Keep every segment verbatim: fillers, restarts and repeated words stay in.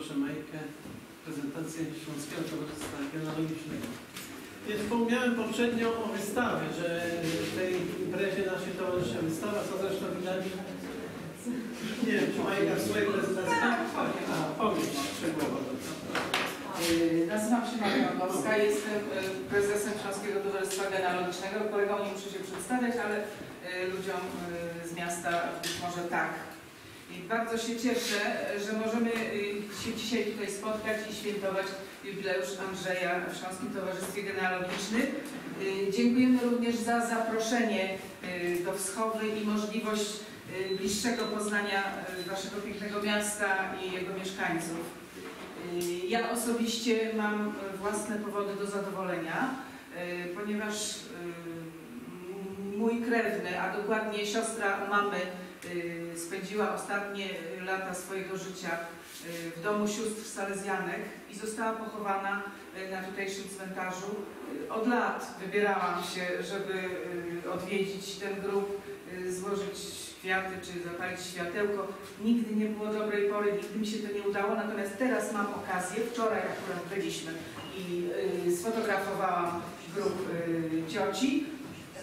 proszę Majkę, prezentację Śląskiego Towarzystwa Genealogicznego. Nie wspomniałem poprzednio o wystawie, że w tej imprezie naszej towarzyszy wystawa, co zresztą widać. Nie wiem, czy Majka w swojej prezentacji. A, powiem szczegółowo. Nazywam się Majka Rągowska, jestem prezesem Śląskiego Towarzystwa Genealogicznego, którego nie muszę się przedstawiać, ale ludziom z miasta być może tak. I bardzo się cieszę, że możemy się dzisiaj tutaj spotkać i świętować jubileusz Andrzeja w Śląskim Towarzystwie Genealogicznym. Dziękujemy również za zaproszenie do Wschowy i możliwość bliższego poznania naszego pięknego miasta i jego mieszkańców. Ja osobiście mam własne powody do zadowolenia, ponieważ mój krewny, a dokładnie siostra mamy, spędziła ostatnie lata swojego życia w domu sióstr Salezjanek i została pochowana na tutejszym cmentarzu. Od lat wybierałam się, żeby odwiedzić ten grób, złożyć kwiaty czy zapalić światełko. Nigdy nie było dobrej pory, nigdy mi się to nie udało, natomiast teraz mam okazję, wczoraj akurat byliśmy i sfotografowałam grób cioci.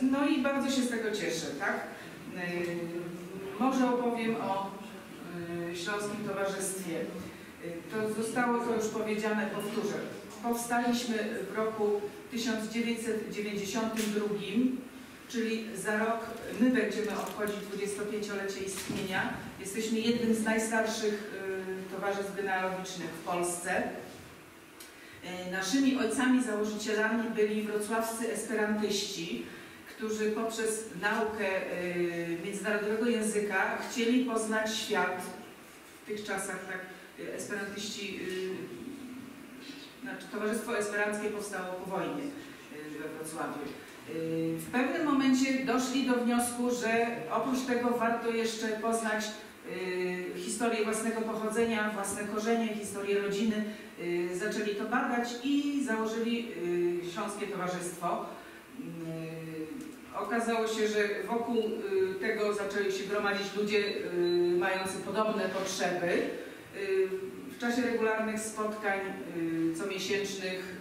No i bardzo się z tego cieszę, tak? Może opowiem o y, Śląskim Towarzystwie. Y, to zostało to już powiedziane, powtórzę. Powstaliśmy w roku tysiąc dziewięćset dziewięćdziesiątym drugim, czyli za rok my będziemy obchodzić dwudziestopięciolecie istnienia. Jesteśmy jednym z najstarszych y, towarzystw genealogicznych w Polsce. Y, naszymi ojcami założycielami byli wrocławscy esperantyści, którzy poprzez naukę y, międzynarodowego języka chcieli poznać świat. W tych czasach tak, esperantyści, y, znaczy Towarzystwo Esperanckie powstało po wojnie y, we Wrocławiu. Y, w pewnym momencie doszli do wniosku, że oprócz tego warto jeszcze poznać y, historię własnego pochodzenia, własne korzenie, historię rodziny. Y, zaczęli to badać i założyli y, Śląskie Towarzystwo. Y, Okazało się, że wokół tego zaczęli się gromadzić ludzie mający podobne potrzeby. W czasie regularnych spotkań comiesięcznych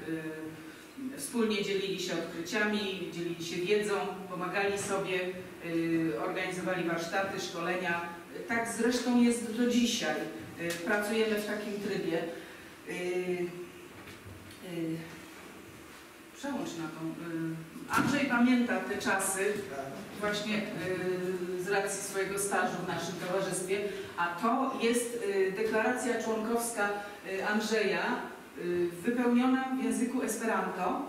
wspólnie dzielili się odkryciami, dzielili się wiedzą, pomagali sobie, organizowali warsztaty, szkolenia. Tak zresztą jest do dzisiaj. Pracujemy w takim trybie. Przełącz na tą. Andrzej pamięta te czasy właśnie yy, z racji swojego stażu w naszym towarzystwie, a to jest yy, deklaracja członkowska yy, Andrzeja yy, wypełniona w języku Esperanto.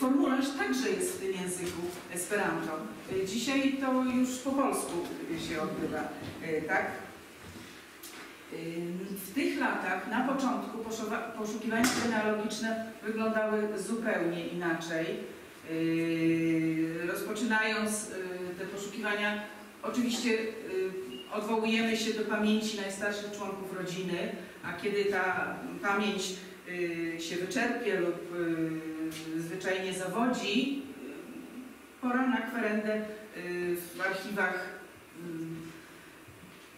Formularz także jest w tym języku Esperanto. Yy, dzisiaj to już po polsku yy, się odbywa, yy, tak? W tych latach na początku poszukiwania genealogiczne wyglądały zupełnie inaczej. Rozpoczynając te poszukiwania, oczywiście odwołujemy się do pamięci najstarszych członków rodziny, a kiedy ta pamięć się wyczerpie lub zwyczajnie zawodzi, pora na kwerendę w archiwach.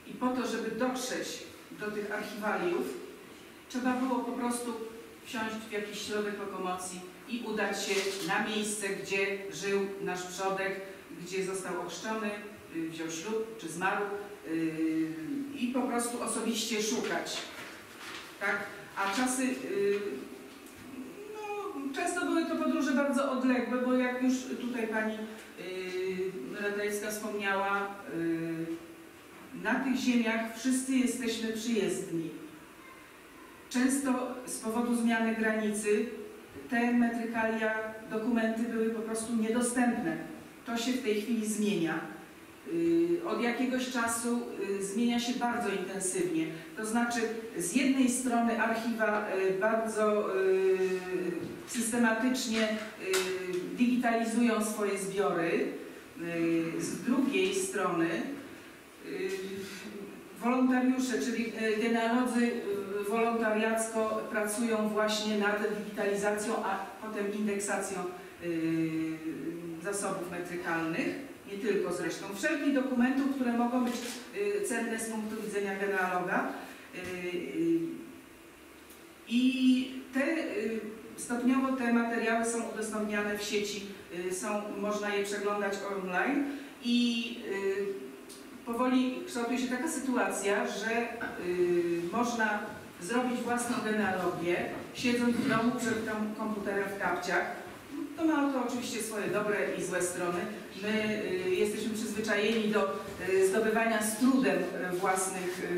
I po to, żeby dotrzeć do tych archiwaliów, trzeba było po prostu wsiąść w jakiś środek lokomocji i udać się na miejsce, gdzie żył nasz przodek, gdzie został ochrzczony, wziął ślub czy zmarł yy, i po prostu osobiście szukać. Tak? A czasy, yy, no, często były to podróże bardzo odległe, bo jak już tutaj pani yy, Radajska wspomniała, yy, na tych ziemiach wszyscy jesteśmy przyjezdni. Często z powodu zmiany granicy te metrykalia, dokumenty były po prostu niedostępne. To się w tej chwili zmienia. Od jakiegoś czasu zmienia się bardzo intensywnie. To znaczy z jednej strony archiwa bardzo systematycznie digitalizują swoje zbiory, z drugiej strony wolontariusze, czyli genealodzy wolontariacko pracują właśnie nad digitalizacją, a potem indeksacją zasobów metrykalnych. Nie tylko zresztą, wszelkich dokumentów, które mogą być cenne z punktu widzenia genealoga. I te, stopniowo te materiały są udostępniane w sieci, są, można je przeglądać online i powoli kształtuje się taka sytuacja, że można zrobić własną genealogię, siedząc w domu przed tam komputerem w kapciach. To ma to oczywiście swoje dobre i złe strony. My y, jesteśmy przyzwyczajeni do y, zdobywania z trudem własnych,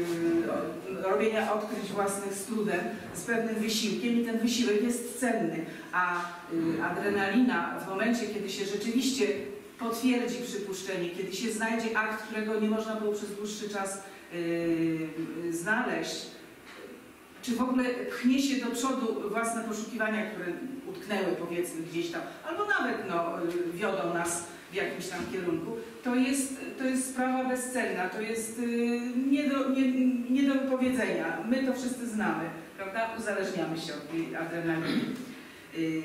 y, robienia odkryć własnych z trudem, z pewnym wysiłkiem i ten wysiłek jest cenny. A y, adrenalina w momencie, kiedy się rzeczywiście potwierdzi przypuszczenie, kiedy się znajdzie akt, którego nie można było przez dłuższy czas y, y, znaleźć, czy w ogóle pchnie się do przodu własne poszukiwania, które utknęły powiedzmy gdzieś tam, albo nawet no, wiodą nas w jakimś tam kierunku, to jest, to jest sprawa bezcenna, to jest nie do, nie, nie do wypowiedzenia. My to wszyscy znamy, prawda? Uzależniamy się od tej adrenaliny. Yy,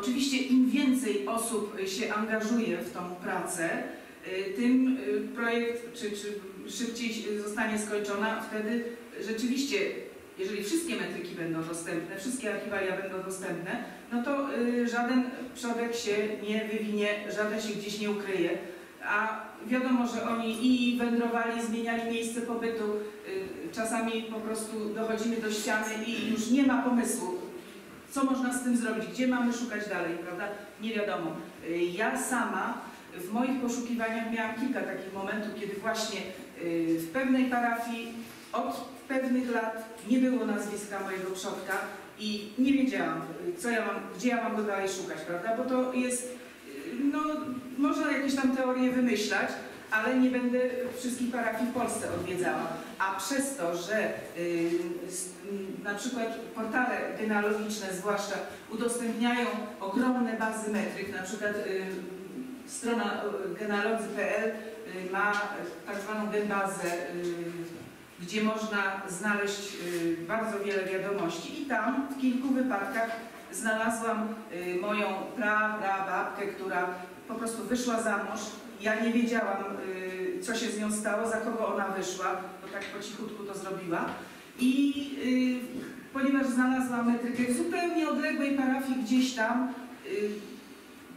oczywiście im więcej osób się angażuje w tą pracę, yy, tym projekt czy, czy szybciej zostanie skończona, wtedy rzeczywiście, jeżeli wszystkie metryki będą dostępne, wszystkie archiwalia będą dostępne, no to y, żaden przodek się nie wywinie, żaden się gdzieś nie ukryje. A wiadomo, że oni i wędrowali, zmieniali miejsce pobytu, y, czasami po prostu dochodzimy do ściany i już nie ma pomysłu, co można z tym zrobić, gdzie mamy szukać dalej, prawda? Nie wiadomo. Y, ja sama w moich poszukiwaniach miałam kilka takich momentów, kiedy właśnie y, w pewnej parafii od pewnych lat nie było nazwiska mojego przodka i nie wiedziałam, co ja mam, gdzie ja mam go dalej szukać, prawda? Bo to jest, no, można jakieś tam teorie wymyślać, ale nie będę wszystkich parafii w Polsce odwiedzała. A przez to, że y, na przykład portale genealogiczne zwłaszcza udostępniają ogromne bazy metryk, na przykład y, strona genealog kropka pe el y, ma tak zwaną gen-bazę, y, gdzie można znaleźć y, bardzo wiele wiadomości. I tam w kilku wypadkach znalazłam y, moją pra-pra-babkę, która po prostu wyszła za mąż. Ja nie wiedziałam, y, co się z nią stało, za kogo ona wyszła, bo tak po cichutku to zrobiła. I y, ponieważ znalazłam metrykę w zupełnie odległej parafii gdzieś tam, y,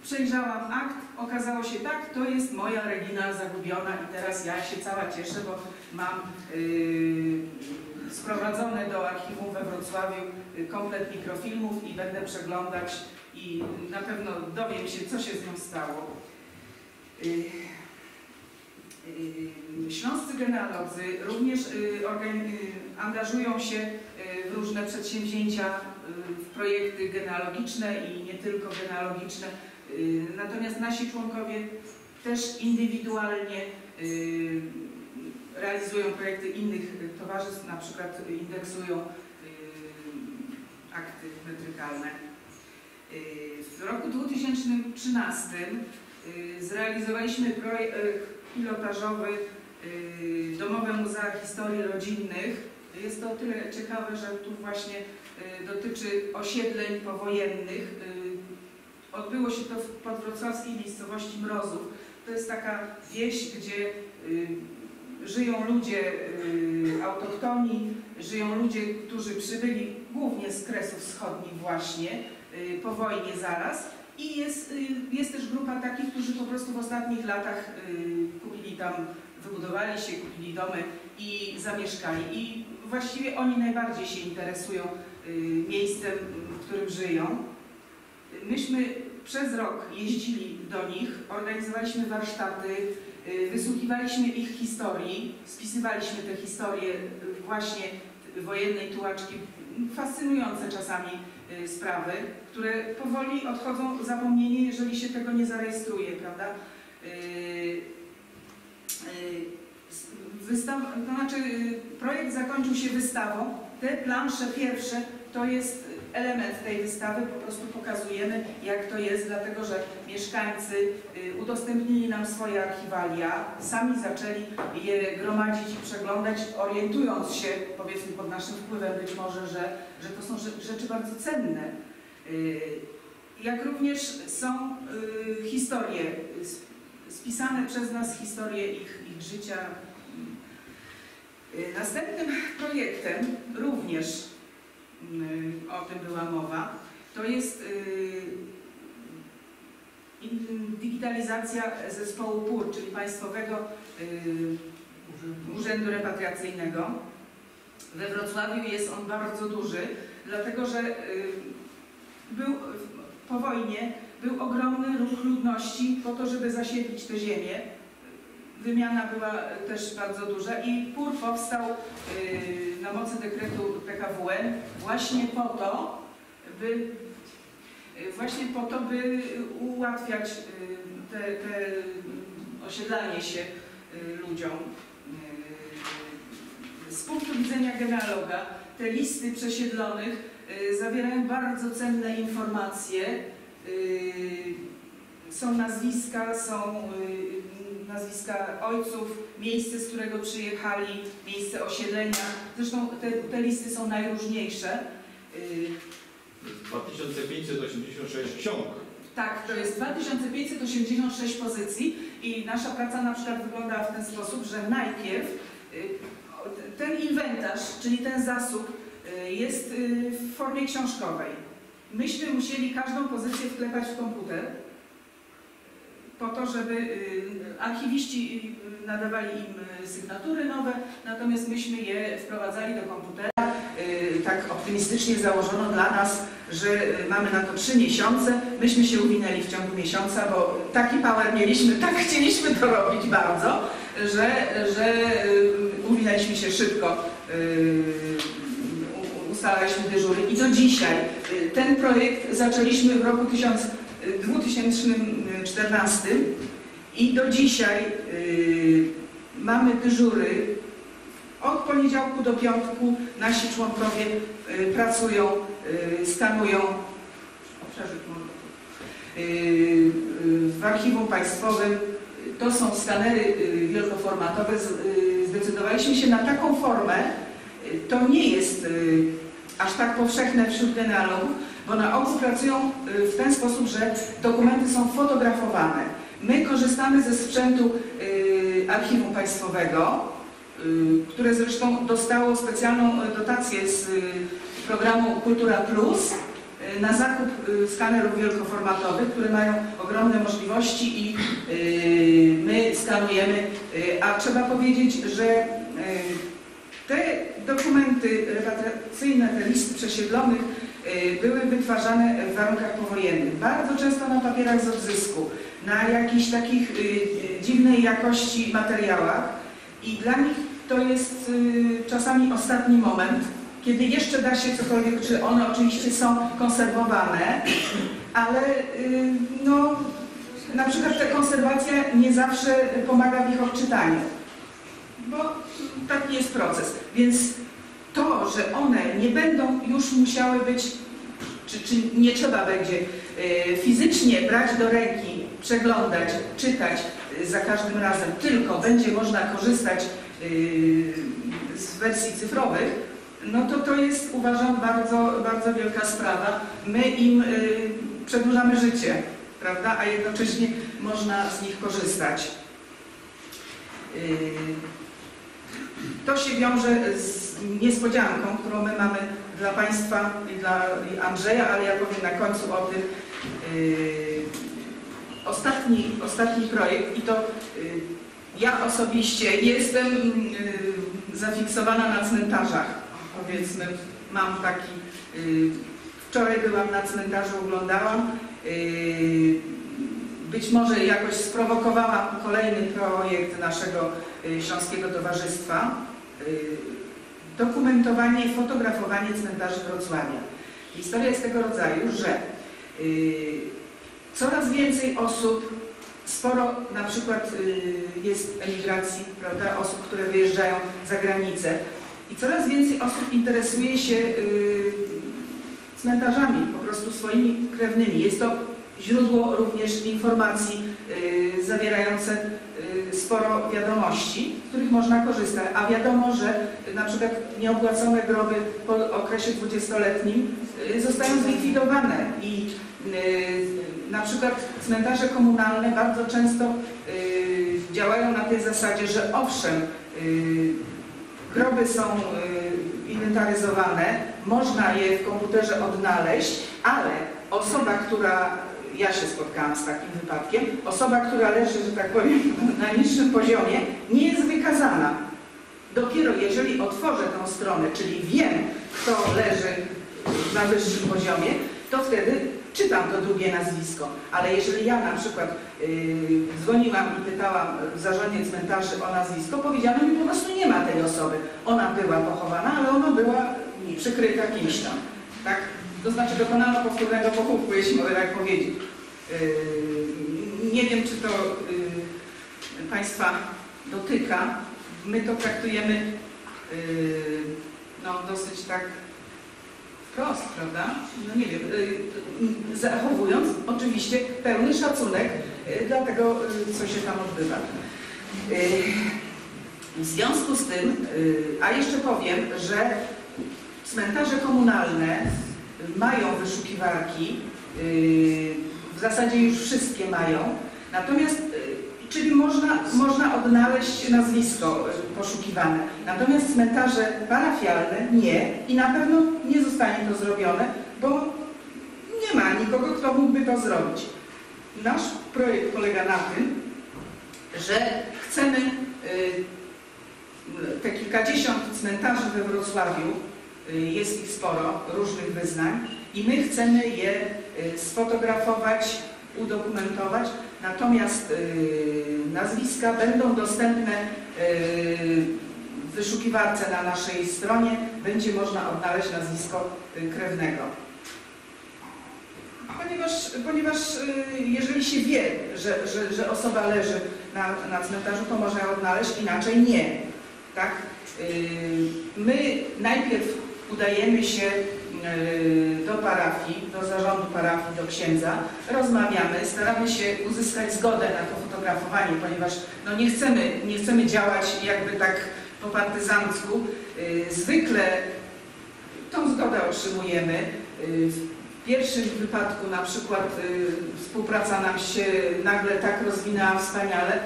przejrzałam akt, okazało się tak, to jest moja Regina zagubiona i teraz ja się cała cieszę, bo mam yy, sprowadzone do archiwum we Wrocławiu komplet mikrofilmów i będę przeglądać i na pewno dowiem się, co się z nią stało. Yy, yy, śląscy genealodzy również yy, angażują się w różne przedsięwzięcia, yy, w projekty genealogiczne i nie tylko genealogiczne. Natomiast nasi członkowie też indywidualnie y, realizują projekty innych towarzystw, na przykład indeksują y, akty metrykalne. Y, w roku dwa tysiące trzynastym y, zrealizowaliśmy projekt pilotażowy y, Domowe Muzea Historii Rodzinnych. Jest to o tyle ciekawe, że tu właśnie y, dotyczy osiedleń powojennych. Y, Odbyło się to w podwrocławskiej miejscowości Mrozów. To jest taka wieś, gdzie y, żyją ludzie y, autochtoni, żyją ludzie, którzy przybyli głównie z Kresów Wschodnich właśnie, y, po wojnie zaraz. I jest, y, jest też grupa takich, którzy po prostu w ostatnich latach y, kupili tam, wybudowali się, kupili domy i zamieszkali. I właściwie oni najbardziej się interesują y, miejscem, w którym żyją. Myśmy przez rok jeździli do nich, organizowaliśmy warsztaty, wysłuchiwaliśmy ich historii, spisywaliśmy te historie właśnie wojennej tułaczki, fascynujące czasami sprawy, które powoli odchodzą w zapomnienie, jeżeli się tego nie zarejestruje, prawda? Wystaw, to znaczy, projekt zakończył się wystawą, te plansze pierwsze to jest element tej wystawy, po prostu pokazujemy, jak to jest, dlatego że mieszkańcy udostępnili nam swoje archiwalia, sami zaczęli je gromadzić i przeglądać, orientując się, powiedzmy pod naszym wpływem być może, że, że to są rzeczy bardzo cenne. Jak również są historie, spisane przez nas historie ich, ich życia. Następnym projektem również o tym była mowa, to jest digitalizacja zespołu P U R, czyli Państwowego Urzędu Repatriacyjnego. We Wrocławiu jest on bardzo duży, dlatego że był po wojnie był ogromny ruch ludności po to, żeby zasiedlić tę ziemię. Wymiana była też bardzo duża i P U R powstał na mocy dekretu P K W N właśnie po to, by, właśnie po to, by ułatwiać te, te osiedlanie się ludziom. Z punktu widzenia genealoga te listy przesiedlonych zawierają bardzo cenne informacje. Są nazwiska, są nazwiska ojców, miejsce, z którego przyjechali, miejsce osiedlenia. Zresztą te, te listy są najróżniejsze. dwa tysiące pięćset osiemdziesiąt sześć ksiąg. Tak, to jest dwa tysiące pięćset osiemdziesiąt sześć pozycji i nasza praca na przykład wygląda w ten sposób, że najpierw ten inwentarz, czyli ten zasób jest w formie książkowej. Myśmy musieli każdą pozycję wklepać w komputer po to, żeby archiwiści nadawali im sygnatury nowe, natomiast myśmy je wprowadzali do komputera. Tak optymistycznie założono dla nas, że mamy na to trzy miesiące. Myśmy się uwinęli w ciągu miesiąca, bo taki power mieliśmy, tak chcieliśmy to robić bardzo, że, że uwinęliśmy się szybko. Ustalaliśmy dyżury i do dzisiaj. Ten projekt zaczęliśmy w roku dwa tysiące czternastym i do dzisiaj mamy dyżury. Od poniedziałku do piątku nasi członkowie pracują, stanują w archiwum państwowym. To są skanery wielkoformatowe. Zdecydowaliśmy się na taką formę. To nie jest aż tak powszechne wśród genealogów, bo na ogół pracują w ten sposób, że dokumenty są fotografowane. My korzystamy ze sprzętu Archiwum Państwowego, które zresztą dostało specjalną dotację z programu Kultura Plus na zakup skanerów wielkoformatowych, które mają ogromne możliwości i my skanujemy. A trzeba powiedzieć, że te dokumenty repatriacyjne, te listy przesiedlonych były wytwarzane w warunkach powojennych. Bardzo często na papierach z odzysku, na jakichś takich dziwnej jakości materiałach i dla nich to jest czasami ostatni moment, kiedy jeszcze da się cokolwiek, czy one oczywiście są konserwowane, ale no, na przykład ta konserwacja nie zawsze pomaga w ich odczytaniu. Bo taki jest proces, więc to, że one nie będą już musiały być, czy, czy nie trzeba będzie y, fizycznie brać do ręki, przeglądać, czytać y, za każdym razem, tylko będzie można korzystać y, z wersji cyfrowych, no to to jest, uważam, bardzo, bardzo wielka sprawa. My im y, przedłużamy życie, prawda, a jednocześnie można z nich korzystać. To się wiąże z niespodzianką, którą my mamy dla Państwa i dla Andrzeja, ale ja powiem na końcu o tym. Ostatni, ostatni projekt i to ja osobiście jestem zafiksowana na cmentarzach, powiedzmy, mam taki, wczoraj byłam na cmentarzu, oglądałam. Być może jakoś sprowokowałam kolejny projekt naszego Śląskiego Towarzystwa. Dokumentowanie i fotografowanie cmentarzy Wrocławia. Historia jest tego rodzaju, że coraz więcej osób, sporo na przykład jest emigracji, prawda, osób, które wyjeżdżają za granicę i coraz więcej osób interesuje się cmentarzami, po prostu swoimi krewnymi. Jest to źródło również informacji y, zawierające y, sporo wiadomości, z których można korzystać, a wiadomo, że y, na przykład nieopłacone groby po okresie dwudziestoletnim y, zostają zlikwidowane i y, na przykład cmentarze komunalne bardzo często y, działają na tej zasadzie, że owszem, y, groby są y, inwentaryzowane, można je w komputerze odnaleźć, ale osoba, która, ja się spotkałam z takim wypadkiem, osoba, która leży, że tak powiem, na niższym poziomie, nie jest wykazana. Dopiero jeżeli otworzę tą stronę, czyli wiem, kto leży na wyższym poziomie, to wtedy czytam to drugie nazwisko. Ale jeżeli ja na przykład yy, dzwoniłam i pytałam w zarządzie cmentarzy o nazwisko, powiedziano mi po prostu nie ma tej osoby. Ona była pochowana, ale ona była przykryta kimś tam. Tak? To znaczy dokonano powtórnego pochówku, jeśli mogę tak powiedzieć. Yy, nie wiem, czy to yy, Państwa dotyka. My to traktujemy yy, no, dosyć tak wprost, prawda? No nie wiem, yy, zachowując oczywiście pełny szacunek yy, dla tego, yy, co się tam odbywa. Yy, w związku z tym, yy, a jeszcze powiem, że cmentarze komunalne mają wyszukiwarki, yy, w zasadzie już wszystkie mają, natomiast yy, czyli można, można odnaleźć nazwisko poszukiwane. Natomiast cmentarze parafialne nie i na pewno nie zostanie to zrobione, bo nie ma nikogo, kto mógłby to zrobić. Nasz projekt polega na tym, że chcemy te kilkadziesiąt cmentarzy we Wrocławiu, jest ich sporo, różnych wyznań i my chcemy je sfotografować, udokumentować, natomiast yy, nazwiska będą dostępne yy, w wyszukiwarce na naszej stronie. Będzie można odnaleźć nazwisko yy, krewnego. Ponieważ, ponieważ yy, jeżeli się wie, że, że, że osoba leży na, na cmentarzu, to można ją odnaleźć, inaczej nie. Tak? Yy, my najpierw udajemy się do parafii, do zarządu parafii, do księdza, rozmawiamy, staramy się uzyskać zgodę na to fotografowanie, ponieważ no nie, chcemy, nie chcemy działać jakby tak po partyzancku. Zwykle tą zgodę otrzymujemy. W pierwszym wypadku na przykład współpraca nam się nagle tak rozwinęła wspaniale.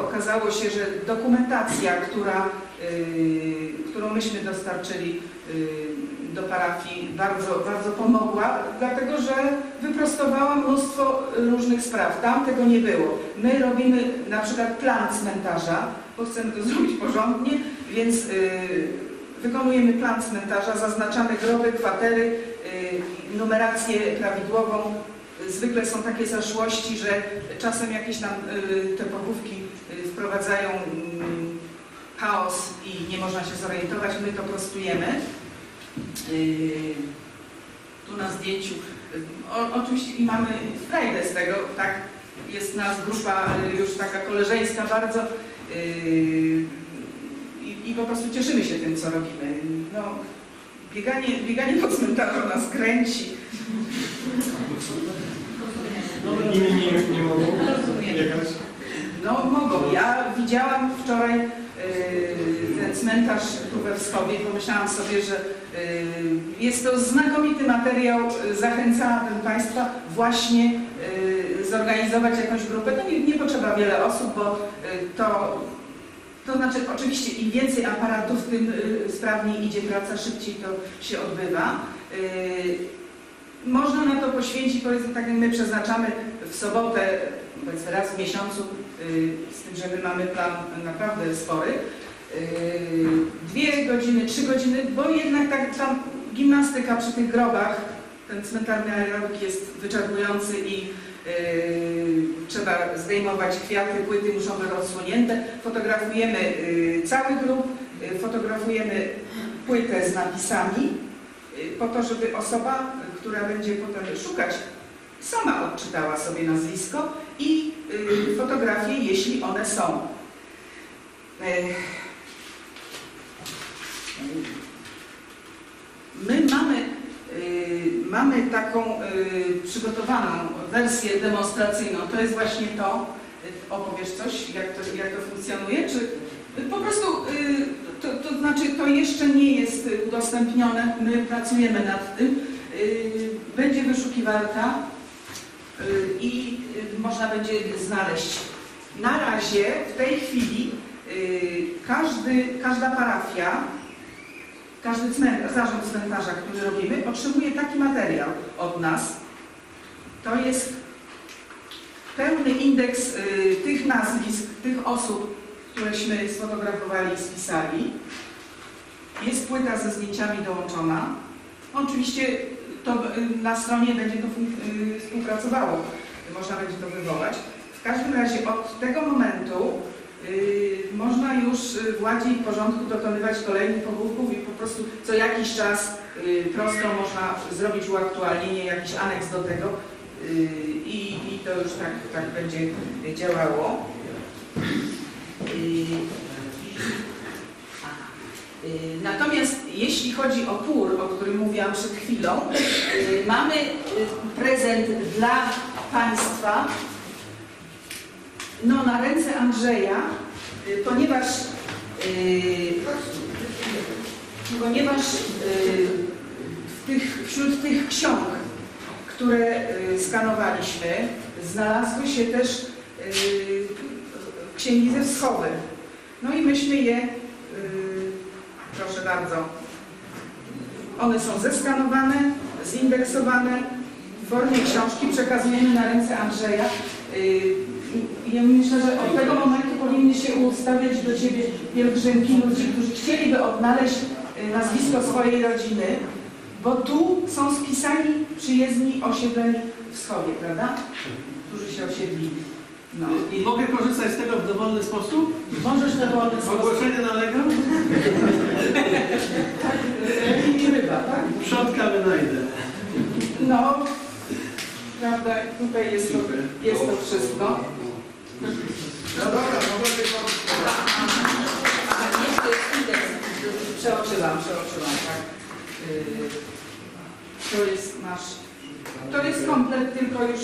Okazało się, że dokumentacja, która, którą myśmy dostarczyli do parafii, bardzo, bardzo pomogła, dlatego że wyprostowała mnóstwo różnych spraw. Tam tego nie było. My robimy na przykład plan cmentarza, bo chcemy to zrobić porządnie, więc y, wykonujemy plan cmentarza, zaznaczamy groby, kwatery, y, numerację prawidłową. Zwykle są takie zaszłości, że czasem jakieś tam y, te pochówki y, wprowadzają y, chaos i nie można się zorientować. My to prostujemy. Yy, tu na zdjęciu o, oczywiście i mamy frajdę z tego, tak, jest nas grupa już taka koleżeńska bardzo yy, i, i po prostu cieszymy się tym, co robimy. No, bieganie, bieganie po cmentarzu nas kręci. Nie, nie, nie, nie mogą biegać. No mogą, ja widziałam wczoraj yy, ten cmentarz tu we Wschowie i pomyślałam sobie, że jest to znakomity materiał, zachęcałabym Państwa właśnie zorganizować jakąś grupę. To nie, nie potrzeba wiele osób, bo to, to znaczy oczywiście im więcej aparatów, tym sprawniej idzie praca, szybciej to się odbywa. Można na to poświęcić, powiedzmy tak jak my przeznaczamy w sobotę, powiedzmy raz w miesiącu, z tym, że my mamy plan naprawdę spory. Dwie godziny, trzy godziny, bo jednak tak, ta gimnastyka przy tych grobach, ten cmentarny aerobik jest wyczerpujący i yy, trzeba zdejmować kwiaty, płyty muszą być odsłonięte. Fotografujemy yy, cały grób, yy, fotografujemy płytę z napisami yy, po to, żeby osoba, która będzie potem szukać, sama odczytała sobie nazwisko i yy, fotografie, jeśli one są. My mamy, y, mamy taką y, przygotowaną wersję demonstracyjną. To jest właśnie to. Opowiesz coś, jak to, jak to funkcjonuje? Czy po prostu, y, to, to znaczy to jeszcze nie jest udostępnione. My pracujemy nad tym. Y, będzie wyszukiwarka i y, y, można będzie znaleźć. Na razie, w tej chwili, Każdy, każda parafia, Każdy cmentarz, zarząd cmentarza, który robimy, otrzymuje taki materiał od nas. To jest pełny indeks y, tych nazwisk, tych osób, któreśmy sfotografowali i spisali. Jest płyta ze zdjęciami dołączona. Oczywiście to y, na stronie będzie to y, współpracowało, można będzie to wywołać. W każdym razie od tego momentu y, można już w ładzie i porządku dokonywać kolejnych pogłówków i po prostu co jakiś czas y, prosto można zrobić uaktualnienie, jakiś aneks do tego y, i, i to już tak, tak będzie działało. Y, y, natomiast jeśli chodzi o P U R, o którym mówiłam przed chwilą, y, mamy prezent dla Państwa. No, na ręce Andrzeja, ponieważ, yy, ponieważ yy, w tych, wśród tych ksiąg, które yy, skanowaliśmy, znalazły się też yy, księgi ze Wschowy. No i myśmy je, yy, proszę bardzo, one są zeskanowane, zindeksowane, w formie książki przekazujemy na ręce Andrzeja. Yy, Ja myślę, że od tego momentu powinny się ustawiać do Ciebie pielgrzymki ludzi, którzy chcieliby odnaleźć nazwisko swojej rodziny, bo tu są spisani przyjezdni osiedleni w Wschowie, prawda? Którzy się osiedlili. No. I mogę korzystać z tego w dowolny sposób? Możesz w dowolny sposób. Ogłoszenie nalega? Tak, i ryba, tak? Przodka wynajdę. No, prawda, tutaj jest to, jest to wszystko. No dobra, no może się Przeoczyłam, przeoczyłam, tak. To jest nasz. To jest komplet, tylko już.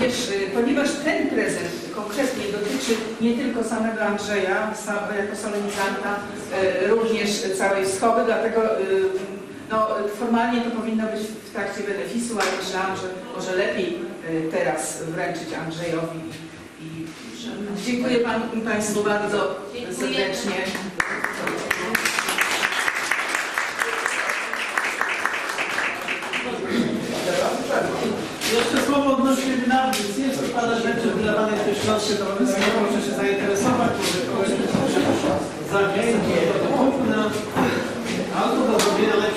Wiesz, ponieważ ten prezent konkretnie dotyczy nie tylko samego Andrzeja, jako solenizanta, również całej Wschowy, dlatego. No, formalnie to powinno być w trakcie benefisu, ale myślałam, że może lepiej teraz wręczyć Andrzejowi. I dziękuję panu, Państwu bardzo serdecznie. Jeszcze słowo odnośnie wynawnictw. Jest parę rzeczy wydawanych przez Śląskie Towarzystwo. Proszę się zainteresować, może kogoś zawiędzi, kupna, albo do zrobienia